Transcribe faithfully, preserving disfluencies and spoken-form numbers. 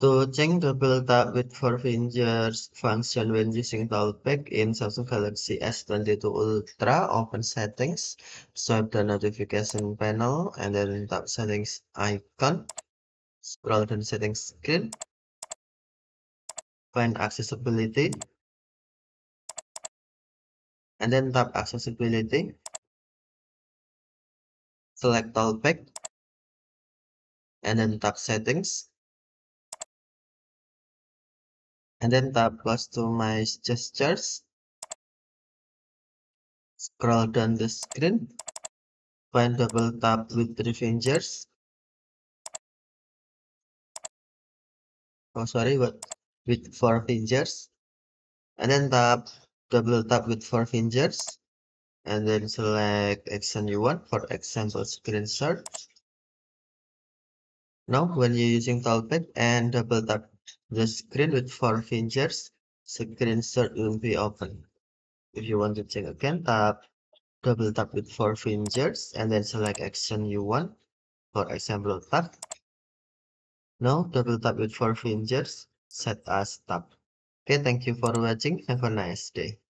To change the build-up with four finger function when using TalkBack in Samsung Galaxy S twenty-two Ultra, open Settings, swipe the notification panel, and then tap Settings icon. Scroll down Settings screen. Find Accessibility. And then tap Accessibility. Select TalkBack. And then tap Settings. And then tap Customize Gestures. Scroll down the screen. Find double tap with three fingers. Oh, sorry, what? With four fingers. And then tap double tap with four fingers. And then select action you want, for example, screenshot. Now, when you're using TalkBack and double tap the screen with four fingers, screenshot will be open. If you want to check again, tap double tap with four fingers and then select action you want, for example, tap. Now double tap with four fingers, set as tap. Okay, thank you for watching. Have a nice day.